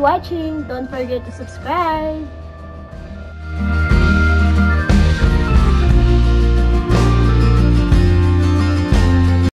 watching. Don't forget to subscribe.